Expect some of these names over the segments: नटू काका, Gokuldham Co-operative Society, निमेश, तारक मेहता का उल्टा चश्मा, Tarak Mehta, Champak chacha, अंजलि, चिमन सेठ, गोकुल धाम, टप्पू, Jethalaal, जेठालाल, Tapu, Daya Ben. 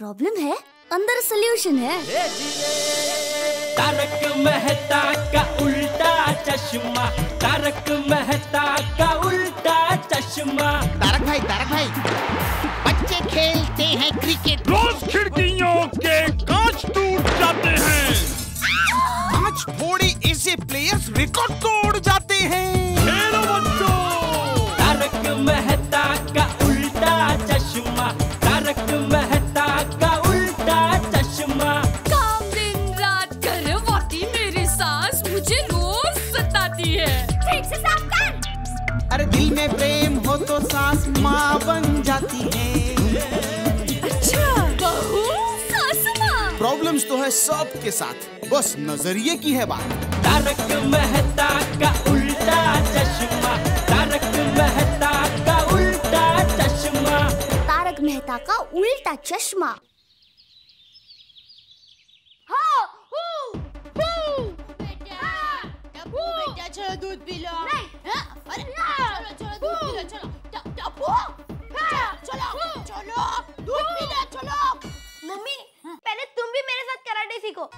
Problem है अंदर solution है। तारक मेहता का उल्टा चश्मा, तारक मेहता का उल्टा चश्मा। तारक भाई, तारक भाई, बच्चे खेलते हैं क्रिकेट, रोज खिड़कियों के कांच टूट जाते हैं, आज थोड़े ऐसे प्लेयर्स रिकॉर्ड तोड़ जाते हैं। हेलो बच्चों, तारक मेहता का उल्टा चश्मा, तारक मेहता का उल्टा चश्मा। काम दिन रात करे वाकई मेरी सास मुझे रोज सताती है। ठीक से साफ कर। अरे दिल में प्रेम हो तो सास माँ बन जाती है। अच्छा, बहू सास माँ। प्रॉब्लम्स तो है सब के साथ, बस नजरिए की है बात। तारक मेहता का उल्टा चश्मा, तारक मेहता का उल्टा चश्मा, तारक मेहता का उल्टा चश्मा। हाँ, बेटा, टप्पू बेटा चलो दूध पी लो। नहीं, अरे चलो चलो दूध पी लो, चलो टप्पू, चलो चलो दूध पी लो, चलो। मम्मी पहले तुम भी मेरे साथ कराटे सीखो।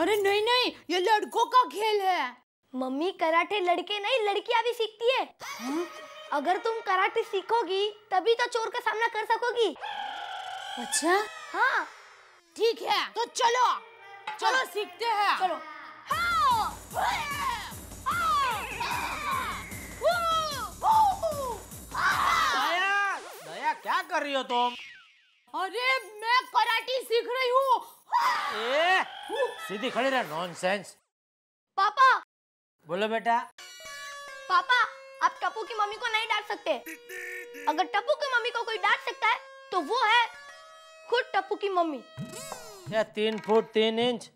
अरे नहीं नहीं, ये लड़कों का खेल है। मम्मी कराटे लड़के नहीं लड़कियां भी सीखती है। अगर तुम कराटे सीखोगी तभी तो चोर का सामना कर सकोगी। अच्छा, हाँ ठीक है, तो चलो चलो सीखते हैं। चलो दया, दया क्या कर रही हो तुम? अरे मैं कराटे सीख रही हूँ। ए, सीधी खड़ी रह, नॉनसेंस। पापा। बोलो बेटा। पापा, आप टप्पू की मम्मी को नहीं डांट सकते। अगर टप्पू की मम्मी को कोई डांट सकता है तो वो है खुद टप्पू की मम्मी। यह 3 फुट 3 इंच,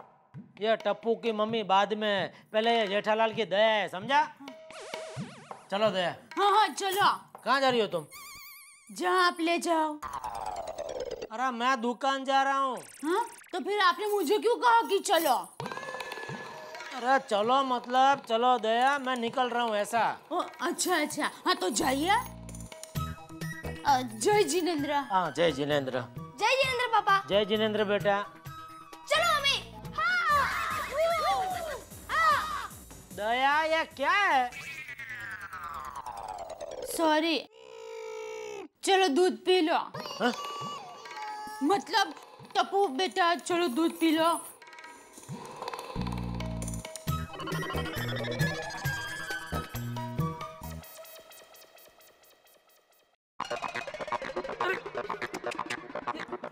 यह टप्पू की मम्मी बाद में है, पहले यह जेठालाल की दया है, समझा? चलो दया। हाँ हाँ चलो। कहाँ जा रही हो तुम? जहाँ आप ले जाओ। अरे मैं दुकान जा रहा हूँ। हाँ? तो फिर आपने मुझे क्यों कहा कि चलो? अरे चलो मतलब चलो दया, मैं निकल रहा हूँ ऐसा। ओ, अच्छा अच्छा, हाँ तो जाइए। जय जिनेंद्र। हाँ जय जिनेंद्र। जय जिनेंद्र पापा। जय जिनेंद्र बेटा। चलो मम्मी। हाँ। दया ये क्या है? सॉरी, चलो दूध पी लो। हाँ? मतलब टप्पू बेटा चलो दूध पी लो।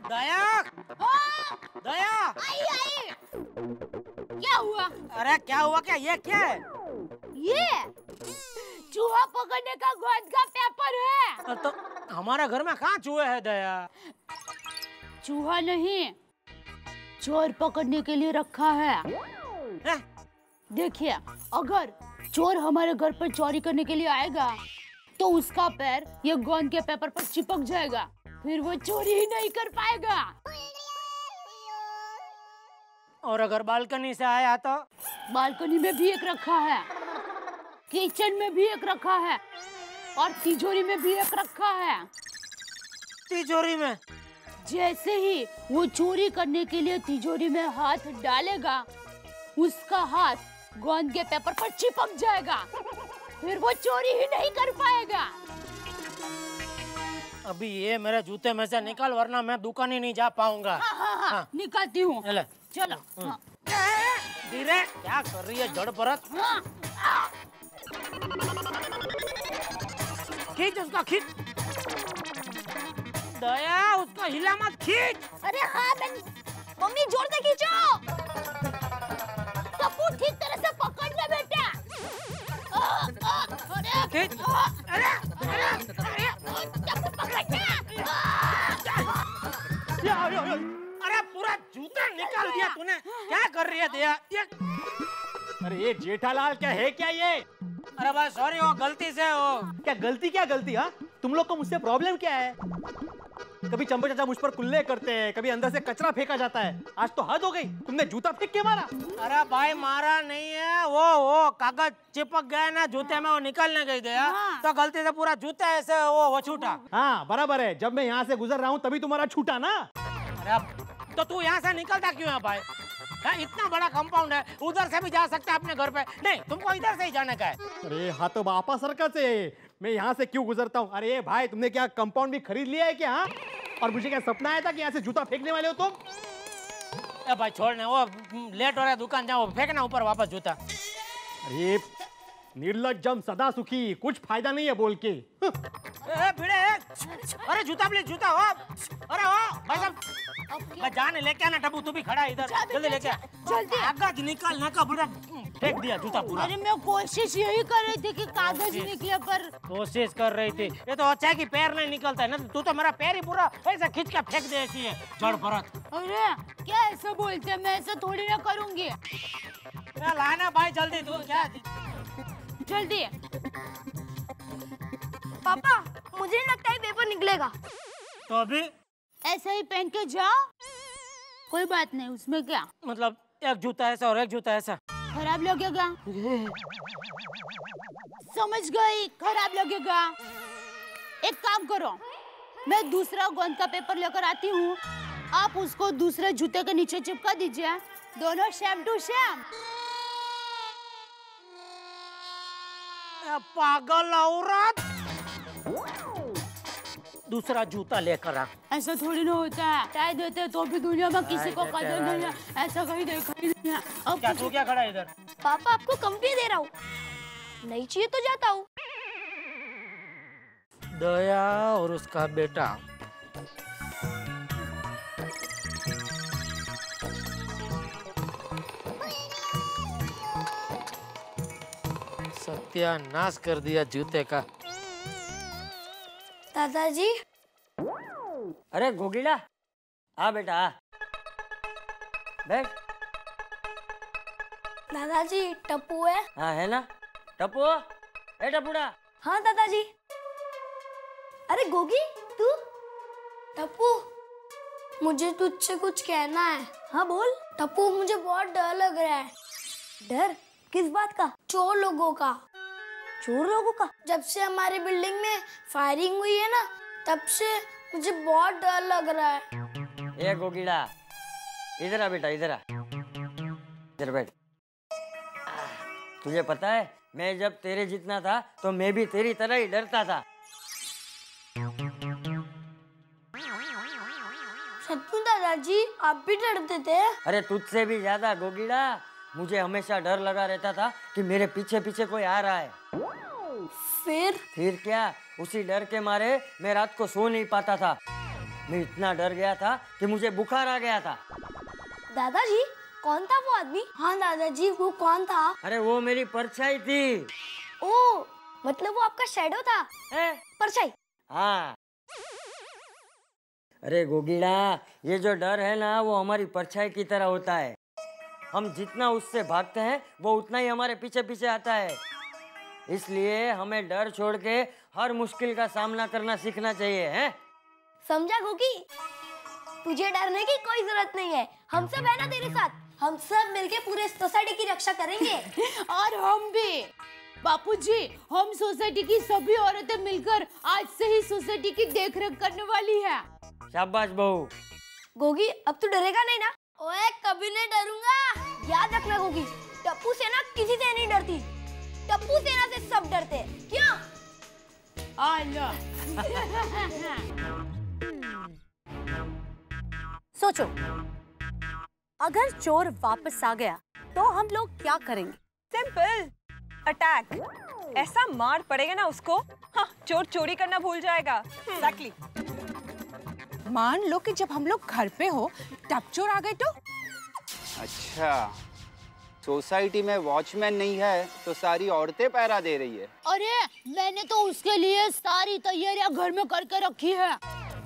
दया, दया, आई आई, क्या हुआ? अरे क्या हुआ क्या? ये क्या है? ये चूहा पकड़ने का गोंद का पेपर है। तो हमारे घर में कहाँ चूहे हैं दया? चूहा नहीं, चोर पकड़ने के लिए रखा है। देखिए, अगर चोर हमारे घर पर चोरी करने के लिए आएगा तो उसका पैर ये गोंद के पेपर पर चिपक जाएगा, फिर वो चोरी ही नहीं कर पाएगा। और अगर बालकनी से आया तो? बालकनी में भी एक रखा है, किचन में भी एक रखा है, और तिजोरी में भी एक रखा है। तिजोरी में? जैसे ही वो चोरी करने के लिए तिजोरी में हाथ डालेगा, उसका हाथ गोंद के पेपर पर चिपक जाएगा, फिर वो चोरी ही नहीं कर पाएगा। अभी ये मेरे जूते में से निकाल, वरना मैं दुकान ही नहीं जा पाऊंगा। हाँ, हाँ, हाँ, हाँ। निकालती हूँ। चलो धीरे। हाँ। क्या कर रही है जड़ परत? हाँ। खींच उसका, खींच दया, उसको हिला मत, खींच। अरे हाँ मम्मी, जोर से खींचो। टप्पू ठीक तरह से पकड़ ले बेटा। अरे अरे अरे टप्पू पकड़ ले। अरे पूरा जूता निकाल दिया तूने, क्या कर रही है दया? अरे ये जेठालाल क्या है? क्या ये? अरे भाई सॉरी, वो गलती से हो। क्या गलती? क्या गलती? हाँ, तुम लोग को मुझसे प्रॉब्लम क्या है? कभी चंपू चाचा मुझ पर कुल्ले करते हैं, कभी अंदर से कचरा फेंका जाता है, आज तो हद हो गई, तुमने जूता फेंक के मारा। अरे भाई मारा नहीं है, वो कागज चिपक गया ना जूते में, वो निकलने गई दया। हाँ। तो गलती से पूरा जूता ऐसे वो छूटा। हाँ बराबर है, जब मैं यहाँ से गुजर रहा हूँ तभी तुम्हारा छूटा ना। तो तू यहाँ से निकलता क्यों है भाई? इतना बड़ा कंपाउंड है, उधर से भी जा सकते हैं अपने घर पे। नहीं, तुमको इधर से ही जाने का है। अरे हाँ तो बापा सर्कल से मैं यहाँ से क्यों गुजरता हूँ? अरे भाई तुमने क्या कंपाउंड भी खरीद लिया है क्या? हाँ? और मुझे क्या सपना आया था कि यहाँ से जूता फेंकने वाले हो तुम? तो? भाई छोड़ने, वो लेट हो रहा है, दुकान जाओ, फेंकना ऊपर वापस जूता। अरे निर्लज्जम सदा सुखी, कुछ फायदा नहीं है बोल के। अरे जूता प्लीज, जूता हो। अरे भाई जाने लेके आना, टपू तू भी खड़ा है इधर, जल्दी लेके कागज निकाल ना, कपड़ा फेंक दिया जूता पूरा। अरे मैं कोशिश यही कर रही थी कि कागज निकले, पर कोशिश कर रही थी। ये तो अच्छा है कि पैर नहीं निकलता है ना, तू तो मेरा पैर ही पूरा ऐसा खींच के फेंक देती है जड़ परत। अरे क्या ऐसा बोलते है, मैं ऐसा थोड़ी ना करूँगी। लाना भाई जल्दी, तू क्या जल्दी। पापा मुझे नहीं लगता है पेपर निकलेगा। तो अभी ऐसे ही पहन के जाओ, कोई बात नहीं, उसमें क्या। मतलब एक जूता ऐसा और एक जूता ऐसा, खराब लगेगा। समझ गई, खराब लगेगा। एक काम करो, मैं दूसरा गोंद का पेपर लेकर आती हूँ, आप उसको दूसरे जूते के नीचे चिपका दीजिए, दोनों सेम टू सेम। पागल औरत, दूसरा जूता लेकर आ। ऐसा थोड़ी ना होता है, चाय देते तो भी दुनिया में किसी को कदर नहीं है, ऐसा कहीं देखा ही नहीं है। अब क्या तू क्या खड़ा है इधर? पापा आपको कंपनी दे रहा हूँ, नहीं चाहिए तो जाता हूँ। दया और उसका बेटा, सत्यानाश कर दिया जूते का। दादाजी। अरे गोगिला आ बेटा, बैठ। दादाजी टप्पू है? हाँ है ना टप्पू, ए टप्पूड़ा। हाँ दादाजी। अरे गोगी तू? टप्पू मुझे तुझसे कुछ कहना है। हाँ बोल। टप्पू मुझे बहुत डर लग रहा है। डर किस बात का? चोर लोगों का। चोर लोगों का? जब से हमारे बिल्डिंग में फायरिंग हुई है ना, तब से मुझे बहुत डर लग रहा है। ए गोगिड़ा इधर आ बेटा, इधर आ, इधर बैठ। तुझे पता है मैं जब तेरे जितना था तो मैं भी तेरी तरह ही डरता था। सत्तू दादाजी आप भी डरते थे? अरे तुझसे भी ज्यादा गोगिड़ा, मुझे हमेशा डर लगा रहता था कि मेरे पीछे पीछे कोई आ रहा है। फिर क्या, उसी डर के मारे मैं रात को सो नहीं पाता था। मैं इतना डर गया था कि मुझे बुखार आ गया था। दादाजी कौन था वो आदमी? हाँ दादाजी वो कौन था? अरे वो मेरी परछाई थी। ओ, मतलब वो आपका शैडो था? परछाई। हाँ। अरे गोगिड़ा ये जो डर है ना, वो हमारी परछाई की तरह होता है। हम जितना उससे भागते हैं वो उतना ही हमारे पीछे पीछे आता है। इसलिए हमें डर छोड़ के हर मुश्किल का सामना करना सीखना चाहिए। हैं? समझा गोगी, तुझे डरने की कोई जरूरत नहीं है, हम सब है ना तेरे साथ, हम सब मिलके पूरे सोसाइटी की रक्षा करेंगे। और हम भी बापूजी, हम सोसाइटी की सभी औरतें मिलकर आज से ही सोसाइटी की देखरेख करने वाली है। शाबाश बहू। गोगी अब तू डरेगा नहीं ना? ओए कभी नहीं डरूंगा, याद रखना गोगी, टप्पू से ना किसी से नहीं डरती, टप्पू सेना से सब डरते हैं। क्यों? सोचो अगर चोर वापस आ गया तो हम लोग क्या करेंगे? सिंपल अटैक, ऐसा मार पड़ेगा ना उसको। हाँ, चोर चोरी करना भूल जाएगा। Exactly. मान लो कि जब हम लोग घर पे हो तब चोर आ गए तो? अच्छा सोसाइटी में वॉचमैन नहीं है तो सारी औरतें पहरा दे रही है। अरे मैंने तो उसके लिए सारी तैयारियां घर में करके रखी है।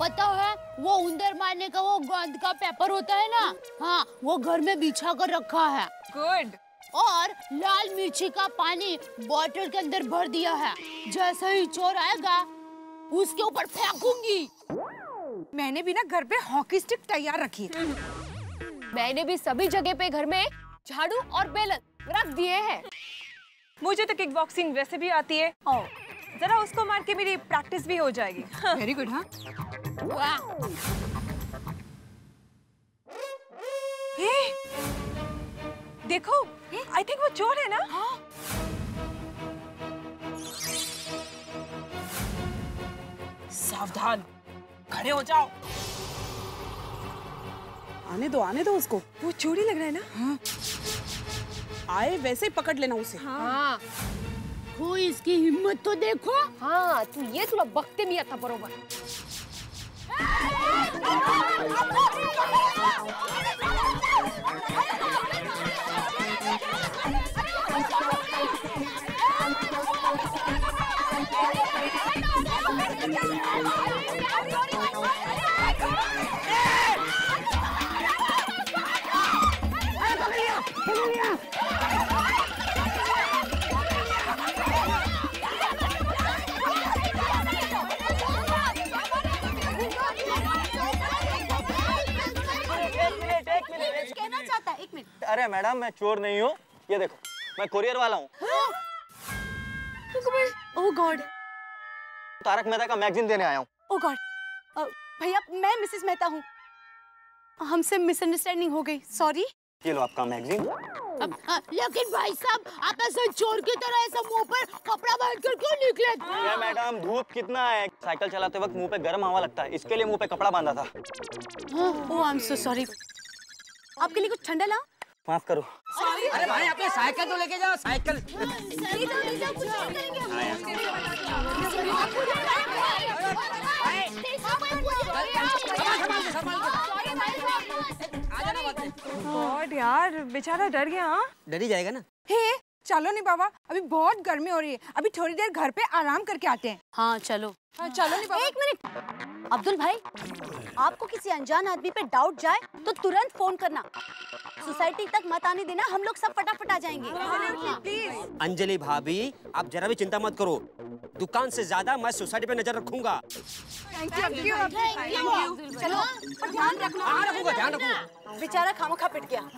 पता है वो उंदर मारने का वो गोंद का पेपर होता है ना, हाँ वो घर में बिछा कर रखा है। गुड। और लाल मिर्ची का पानी बोतल के अंदर भर दिया है, जैसे ही चोर आएगा उसके ऊपर फेंकूंगी। मैंने भी ना घर पे हॉकी स्टिक तैयार रखी है। मैंने भी सभी जगह पे घर में झाड़ू और बेलन रख दिए हैं। मुझे तो किक बॉक्सिंग वैसे भी आती है, जरा उसको मार के मेरी प्रैक्टिस भी हो जाएगी। Very good. हाँ देखो, आई थिंक वो चोर है ना। हाँ। सावधान, खड़े हो जाओ। आने दो उसको। वो चोरी लग रहा है ना। हाँ। आए वैसे ही पकड़ लेना उसे। हाँ। हो इसकी हिम्मत तो देखो। हाँ, तू ये थोड़ा बख्ते मियाँ था बरोबर। अरे मैडम, मैं चोर नहीं हूँ। ये देखो, मैं कुरियर वाला हूँ। ओह गॉड, तारक मेहता का मैगजीन देने आया हूँ। ओह गॉड भैया, मैं मिसेस मेहता हूँ। हमसे मिसअंडरस्टैंडिंग हो गई, सॉरी। ये लो आपका मैगजीन। लेकिन भाई साहब, आप ऐसे चोर की तरह ऐसा मुंह पर कपड़ा बांधकर क्यों निकले? अरे मैडम, धूप कितना है, साइकिल चलाते वक्त मुंह पे गर्म हवा लगता है, इसके लिए मुंह पे कपड़ा बांधा था। Oh I am so sorry. आपके लिए कुछ ठंडा लाऊं? माफ करो। अरे भाई, अपनी साइकिल तो लेके जाओ। साइकिल गॉड यार, बेचारा डर गया। हाँ, डर ही जाएगा ना। हे चलो नहीं बाबा, अभी बहुत गर्मी हो रही है, अभी थोड़ी देर घर पे आराम करके आते हैं। हाँ चलो। हाँ, चलो नहीं बाबा। एक मिनट अब्दुल भाई, आपको किसी अनजान आदमी पे डाउट जाए तो तुरंत फोन करना। सोसाइटी तक मत आने देना, हम लोग सब फटाफट आ जाएंगे। प्लीज अंजलि भाभी, आप जरा भी चिंता मत करो। दुकान से ज्यादा मैं सोसाइटी पे नजर रखूंगा। चलो ध्यान रखना, बेचारा खामोखा पिट गया।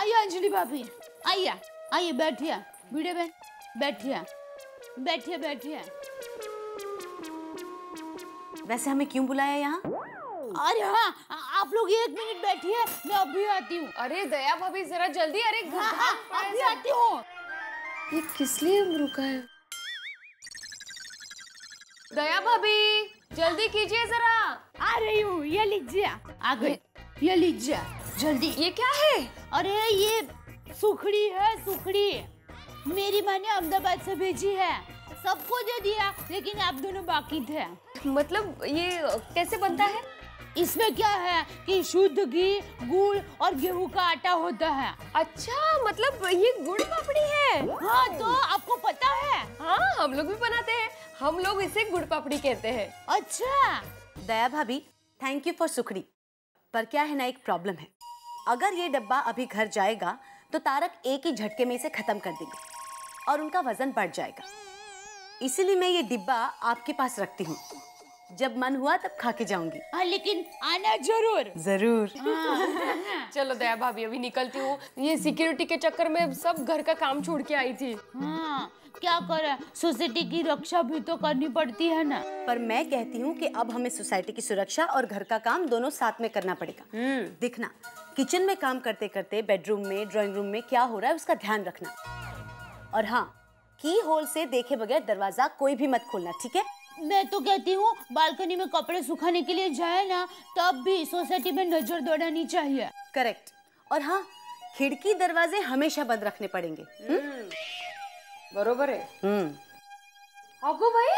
आइए अंजलि भाभी, आइए आइए, बैठिए वीडियो बहन, बैठिए बैठिए बैठिए। वैसे हमें क्यों बुलाया यहाँ? अरे हाँ, आप लोग एक मिनट बैठिए, मैं अभी आती हूँ। अरे दया भाभी जरा जल्दी। अरे हाँ, अभी आती हूँ। ये किस लिए रुका है? दया भाभी जल्दी कीजिए जरा। आ रही हूँ, ये लीजिए। आ गई, ये लीजिए जल्दी। ये क्या है? अरे ये सुखड़ी है, सुखड़ी मेरी माँ ने अहमदाबाद से भेजी है। सबको दे दिया, लेकिन आप दोनों बाकी थे। मतलब ये कैसे बनता है? इसमें क्या है कि शुद्ध घी, गुड़ और गेहूं का आटा होता है। अच्छा, मतलब ये गुड़ पापड़ी है। हाँ तो आपको पता है। हाँ, हम लोग भी बनाते हैं। हम लोग इसे गुड़ पापड़ी कहते हैं। अच्छा दया भाभी, थैंक यू फॉर सुखड़ी। पर क्या है ना, एक प्रॉब्लम है। अगर ये डब्बा अभी घर जाएगा तो तारक एक ही झटके में इसे खत्म कर देंगे और उनका वजन बढ़ जाएगा। इसीलिए मैं ये डिब्बा आपके पास रखती हूँ, जब मन हुआ तब खा के जाऊंगी। हाँ, लेकिन आना जरूर जरूर। हाँ। चलो दया भाभी, अभी निकलती हूँ। ये सिक्योरिटी के चक्कर में सब घर का काम छोड़ के आई थी। हाँ, क्या करें, सोसाइटी की रक्षा भी तो करनी पड़ती है ना। पर मैं कहती हूँ कि अब हमें सोसाइटी की सुरक्षा और घर का काम दोनों साथ में करना पड़ेगा। देखना, किचन में काम करते करते बेडरूम में, ड्राइंग रूम में क्या हो रहा है उसका ध्यान रखना। और हाँ, की होल से देखे बगैर दरवाजा कोई भी मत खोलना, ठीक है? मैं तो कहती हूँ बालकनी में कपड़े सुखाने के लिए जाए ना, तब भी सोसाइटी में नजर दौड़ानी चाहिए। करेक्ट। और हाँ, खिड़की दरवाजे हमेशा बंद रखने पड़ेंगे। बरोबर है। आगो भाई,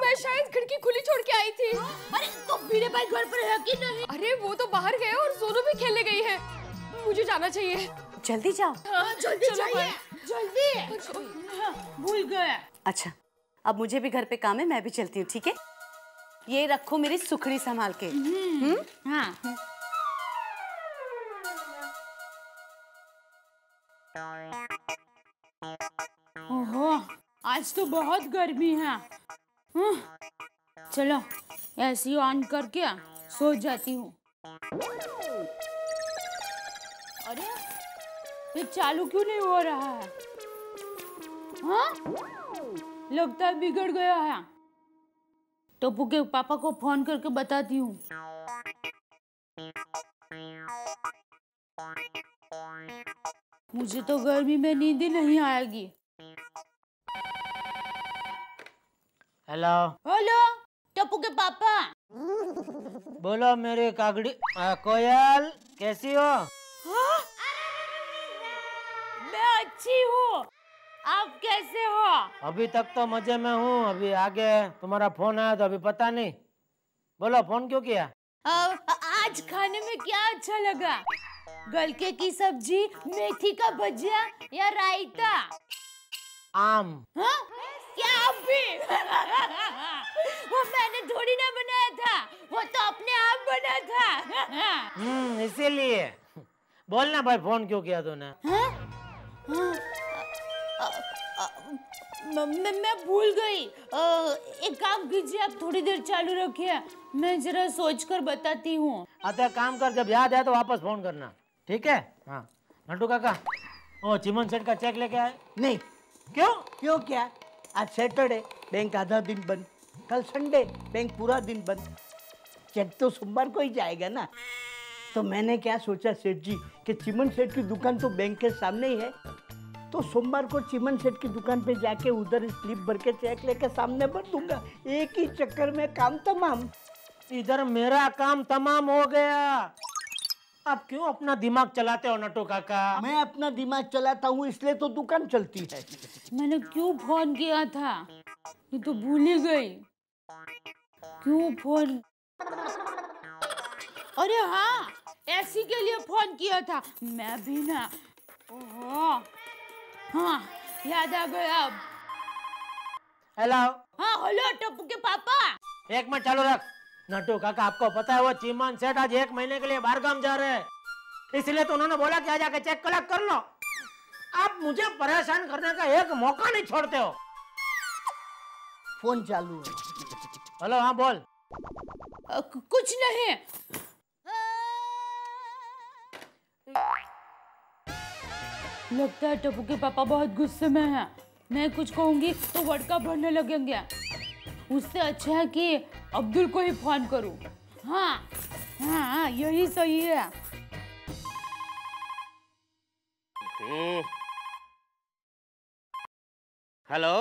मैं शायद खिड़की खुली छोड़ के आई थी। अरे तो मेरे भाई घर पर है कि नहीं? अरे वो तो बाहर गए और सोनू भी खेलने गई है। मुझे जाना चाहिए, जल्दी जाओ। हाँ, जल्दी जाइए, जल्दी। भूल गए। अच्छा, अब मुझे भी घर पे काम है, मैं भी चलती हूँ, ठीक है? ये रखो मेरी सुखड़ी संभाल के। हाँ। ओहो, आज तो बहुत गर्मी है। चलो एसी ऑन करके सो जाती हूँ। अरे ये चालू क्यों नहीं हो रहा है? हाँ, लगता है बिगड़ गया है। टप्पू के पापा को फोन करके बताती हूँ। मुझे तो गर्मी में नींद ही नहीं आएगी। हेलो हेलो, टप्पू के पापा बोलो। मेरे कागड़ी कोयल, कैसी हो? हाँ? मैं अच्छी हूँ, आप कैसे हो? अभी तक तो मजे में हूँ, अभी आगे तुम्हारा फोन आया तो अभी पता नहीं। बोलो फोन क्यों किया? आज खाने में क्या अच्छा लगा? गलके की सब्जी, मेथी का भजिया या रायता? आम। हा? क्या आम भी? वो मैंने थोड़ी ना बनाया था, वो तो अपने आप बना था। इसीलिए। बोलना भाई फोन क्यों किया तूने? मैं भूल गई। एक काम कीजिए, आप थोड़ी देर चालू रखिए, मैं जरा सोचकर बताती हूँ। अच्छा काम कर, जब याद है तो वापस फोन करना, ठीक है? हाँ नटू काका, ओ चिमन सेठ का चेक लेके आए? नहीं। क्यों? क्यों क्या? आज सैटरडे, बैंक आधा दिन बंद। कल संडे, बैंक पूरा दिन बंद। चेक तो सोमवार को ही जाएगा ना। तो मैंने क्या सोचा सेठ जी कि चिमन सेठ की दुकान तो बैंक के सामने ही है, तो सोमवार को चिमन सेठ की दुकान पे जाके उधर स्लिप भर के चेक लेके सामने भर दूंगा। एक ही चक्कर में काम तमाम। इधर मेरा काम तमाम हो गया। आप क्यों अपना दिमाग चलाते हो नटू काका? मैं अपना दिमाग चलाता हूँ इसलिए तो दुकान चलती है। मैंने क्यों फोन किया था ये तो भूल ही गई। क्यों फोन? अरे हाँ, ऐसी के लिए फोन किया था मैं भी ना। हाँ याद आ गया अब। हेलो। हाँ हेलो टप्पू के पापा। एक मिनट चालू रख। नटू काका आपको पता है वो चिमन सेठ आज एक महीने के लिए बाहर गांव जा रहे हैं, इसलिए तो उन्होंने बोला कि आज आके चेक कलेक्ट कर लो। आप मुझे परेशान करने का एक मौका नहीं छोड़ते हो। फोन चालू है। हेलो हाँ बोल। कुछ नहीं। लगता है टप्पू के पापा बहुत गुस्से में हैं। मैं कुछ कहूँगी तो वड़का भरने लगेंगे। उससे अच्छा है कि अब्दुल को ही फोन करूँ। हाँ हाँ यही सही है। हेलो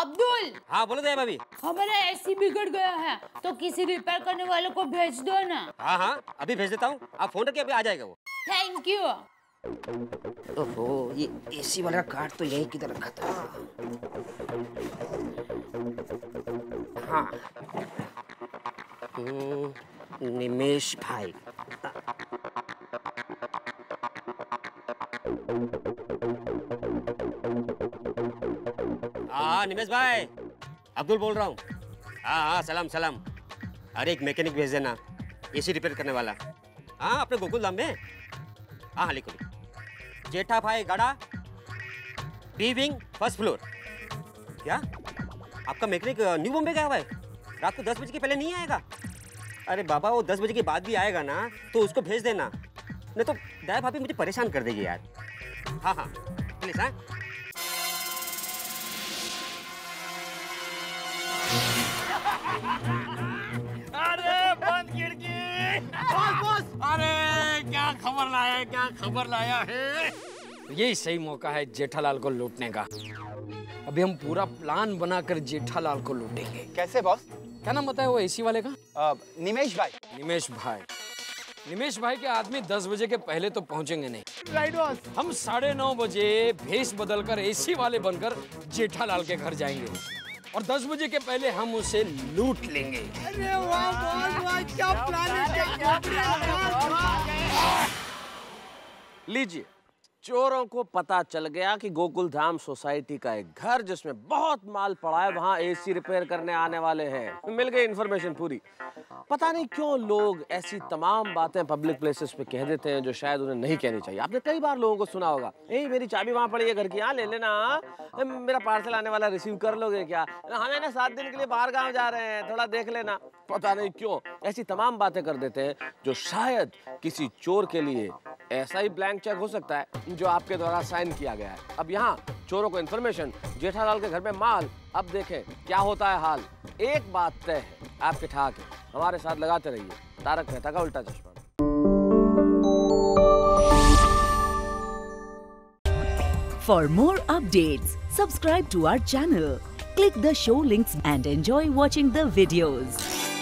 अब्दुल। हाँ बोलो दया भाभी। हमारा एसी बिगड़ गया है तो किसी रिपेयर करने वाले को भेज दो ना। हाँ हाँ अभी भेज देता हूँ, आप फोन करके अभी आ जाएगा वो। Thank you. ओहो ये एसी वाला कार्ड तो यही किधर रखा था। हाँ निमेश भाई। हाँ निमेश भाई, अब्दुल बोल रहा हूँ। हाँ हाँ सलाम सलाम। अरे एक मैकेनिक भेज देना, एसी रिपेयर करने वाला। हाँ अपने गोकुल धाम में। हाँ लिखो लिखो, जेठा भाई गाड़ा, बी विंग, फर्स्ट फ्लोर। क्या आपका मैकेनिक न्यू बॉम्बे गया हुआ है? रात को 10 बजे के पहले नहीं आएगा? अरे बाबा वो 10 बजे के बाद भी आएगा ना तो उसको भेज देना, नहीं तो दया भाभी मुझे परेशान कर देगी यार। हाँ हाँ प्लीज। हाँ अरे बंद खिड़की। Boss boss. अरे क्या खबर लाया है, क्या खबर लाया है। यही सही मौका है जेठालाल को लूटने का। अभी हम पूरा प्लान बनाकर जेठालाल को लूटेंगे। कैसे बॉस? क्या नाम बताया वो एसी वाले का? निमेश भाई। निमेश भाई, निमेश भाई के आदमी 10 बजे के पहले तो पहुंचेंगे नहीं। Right boss. हम 9:30 बजे भेष बदलकर एसी वाले बनकर जेठालाल के घर जाएंगे और 10 बजे के पहले हम उसे लूट लेंगे। अरे वाह वाह क्या प्लान है, क्या प्लान है। लीजिए, चोरों को पता चल गया कि गोकुल धाम सोसाइटी का एक घर जिसमें बहुत माल पड़ा है वहाँ एसी रिपेयर करने आने वाले हैं। मिल गई इन्फॉर्मेशन पूरी। पता नहीं क्यों लोग ऐसी तमाम बातें पब्लिक प्लेसेस पे कह देते हैं जो शायद उन्हें नहीं कहनी चाहिए। आपने कई बार लोगों को सुना होगा, ए मेरी चाबी वहाँ पड़ी है घर की, यहाँ ले लेना, मेरा पार्सल आने वाला रिसीव कर लोगे क्या, हमें ना 7 दिन के लिए बाहर गाँव जा रहे हैं थोड़ा देख लेना। पता नहीं क्यों ऐसी तमाम बातें कर देते हैं जो शायद किसी चोर के लिए ऐसा ही ब्लैंक चेक हो सकता है जो आपके द्वारा साइन किया गया है। अब यहाँ चोरों को इन्फॉर्मेशन, जेठालाल के घर में माल। अब देखें क्या होता है हाल। एक बात तय है, आपके ठाक है। हमारे साथ लगाते रहिए तारक मेहता का उल्टा चश्मा। For more updates, subscribe to our channel, click the show links and enjoy watching the videos.